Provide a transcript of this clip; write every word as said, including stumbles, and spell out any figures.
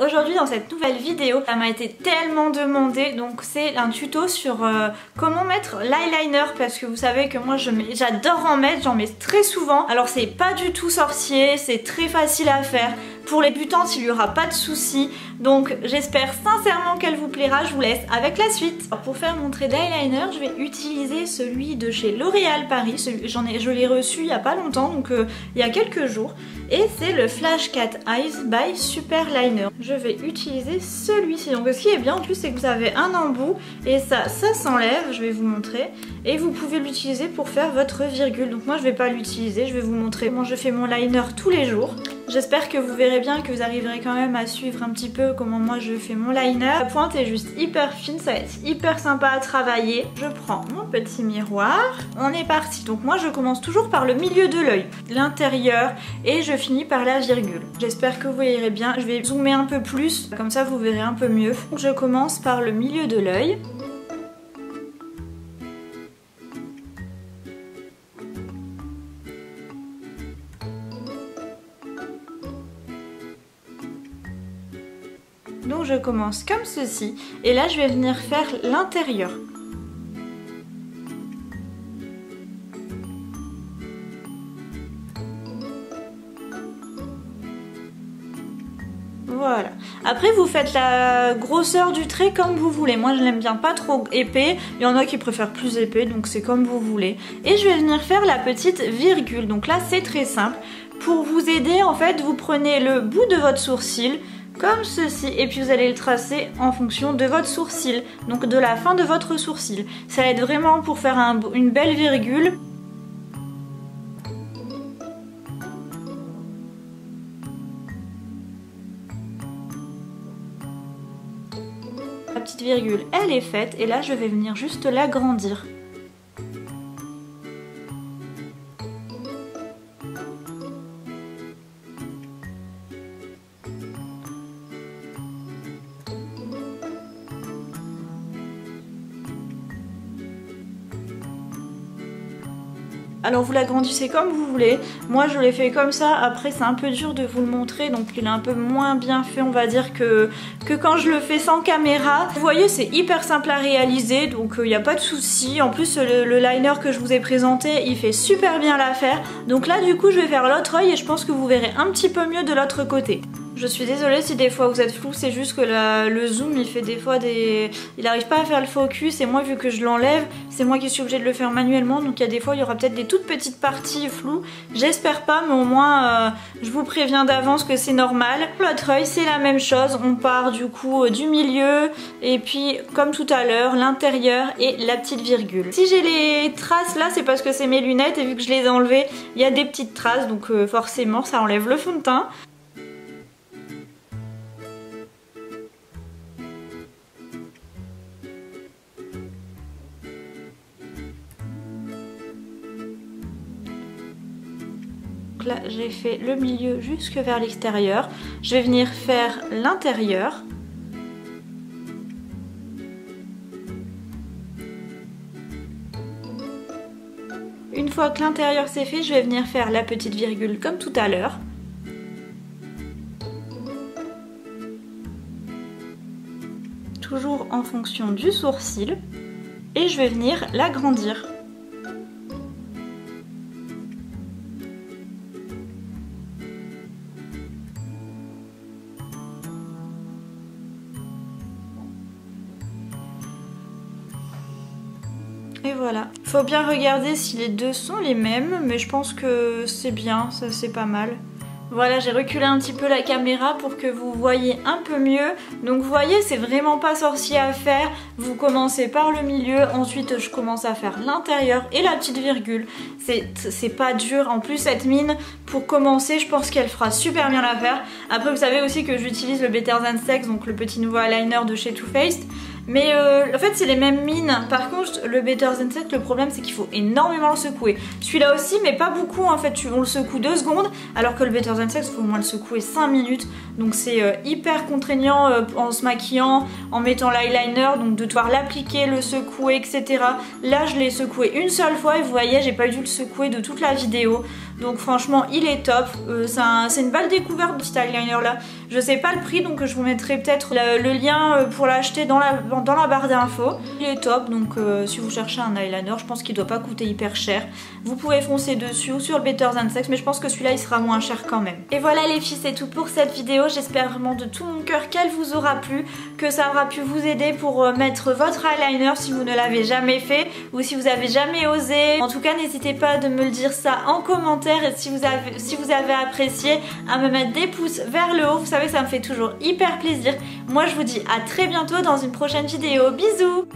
Aujourd'hui dans cette nouvelle vidéo, ça m'a été tellement demandé, donc c'est un tuto sur euh, comment mettre l'eyeliner, parce que vous savez que moi j'adore en mettre, j'en mets très souvent. Alors c'est pas du tout sorcier, c'est très facile à faire. Pour les butantes, il n'y aura pas de soucis. Donc j'espère sincèrement qu'elle vous plaira. Je vous laisse avec la suite. Alors, pour faire mon trait d'eyeliner, je vais utiliser celui de chez L'Oréal Paris. J'en ai, je l'ai reçu il n'y a pas longtemps, donc euh, il y a quelques jours. Et c'est le Flash Cat Eyes by Super Liner. Je vais utiliser celui-ci. Donc ce qui est bien en plus, c'est que vous avez un embout et ça, ça s'enlève. Je vais vous montrer. Et vous pouvez l'utiliser pour faire votre virgule. Donc moi, je ne vais pas l'utiliser. Je vais vous montrer comment je fais mon liner tous les jours. J'espère que vous verrez bien, que vous arriverez quand même à suivre un petit peu comment moi je fais mon liner. La pointe est juste hyper fine, ça va être hyper sympa à travailler. Je prends mon petit miroir. On est parti. Donc moi je commence toujours par le milieu de l'œil, l'intérieur, et je finis par la virgule. J'espère que vous verrez bien. Je vais zoomer un peu plus, comme ça vous verrez un peu mieux. Donc je commence par le milieu de l'œil. Donc je commence comme ceci et là je vais venir faire l'intérieur. Voilà. Après vous faites la grosseur du trait comme vous voulez. Moi je l'aime bien pas trop épais. Il y en a qui préfèrent plus épais, donc c'est comme vous voulez. Et je vais venir faire la petite virgule. Donc là c'est très simple. Pour vous aider, en fait, vous prenez le bout de votre sourcil comme ceci, et puis vous allez le tracer en fonction de votre sourcil, donc de la fin de votre sourcil. Ça aide vraiment pour faire un, une belle virgule. La petite virgule, elle est faite, et là je vais venir juste l'agrandir. Alors vous l'agrandissez comme vous voulez, moi je l'ai fait comme ça, après c'est un peu dur de vous le montrer, donc il est un peu moins bien fait, on va dire, que, que quand je le fais sans caméra. Vous voyez, c'est hyper simple à réaliser, donc il euh, n'y a pas de souci. En plus le, le liner que je vous ai présenté, il fait super bien l'affaire, donc là du coup je vais faire l'autre œil et je pense que vous verrez un petit peu mieux de l'autre côté. Je suis désolée si des fois vous êtes flou, c'est juste que la, le zoom il fait des fois des... Il n'arrive pas à faire le focus, et moi vu que je l'enlève, c'est moi qui suis obligée de le faire manuellement, donc il y a des fois il y aura peut-être des toutes petites parties floues. J'espère pas, mais au moins euh, je vous préviens d'avance que c'est normal. L'autre œil c'est la même chose, on part du coup du milieu, et puis comme tout à l'heure, l'intérieur et la petite virgule. Si j'ai les traces là, c'est parce que c'est mes lunettes, et vu que je les ai enlevées, il y a des petites traces, donc euh, forcément ça enlève le fond de teint. Là j'ai fait le milieu jusque vers l'extérieur, je vais venir faire l'intérieur. Une fois que l'intérieur c'est fait, je vais venir faire la petite virgule comme tout à l'heure. Toujours en fonction du sourcil, et je vais venir l'agrandir. Et voilà. Faut bien regarder si les deux sont les mêmes, mais je pense que c'est bien, ça c'est pas mal. Voilà, j'ai reculé un petit peu la caméra pour que vous voyez un peu mieux. Donc vous voyez, c'est vraiment pas sorcier à faire. Vous commencez par le milieu, ensuite je commence à faire l'intérieur et la petite virgule. C'est pas dur. En plus cette mine, pour commencer, je pense qu'elle fera super bien l'affaire. Après vous savez aussi que j'utilise le Better Than Sex, donc le petit nouveau eyeliner de chez Too Faced. Mais euh, en fait c'est les mêmes mines. Par contre le Better Than Sex, le problème c'est qu'il faut énormément le secouer. Celui-là aussi, mais pas beaucoup en fait, on le secoue deux secondes, alors que le Better Than Sex, il faut au moins le secouer cinq minutes. Donc c'est euh, hyper contraignant euh, en se maquillant, en mettant l'eyeliner, donc de devoir l'appliquer, le secouer, et cetera. Là je l'ai secoué une seule fois et vous voyez, j'ai pas dû le secouer de toute la vidéo. Donc franchement il est top, euh, c'est un, une belle découverte de cet eyeliner là. Je sais pas le prix, donc je vous mettrai peut-être le, le lien pour l'acheter dans la, dans la barre d'infos. Il est top, donc euh, si vous cherchez un eyeliner, je pense qu'il doit pas coûter hyper cher. Vous pouvez foncer dessus ou sur le Better Than Sex, mais je pense que celui-là il sera moins cher quand même. Et voilà les filles, c'est tout pour cette vidéo. J'espère vraiment de tout mon cœur qu'elle vous aura plu, que ça aura pu vous aider pour mettre votre eyeliner si vous ne l'avez jamais fait ou si vous avez jamais osé. En tout cas n'hésitez pas de me le dire ça en commentaire, et si vous avez, si vous avez apprécié, à me mettre des pouces vers le haut, vous savez ça me fait toujours hyper plaisir. Moi je vous dis à très bientôt dans une prochaine vidéo, bisous.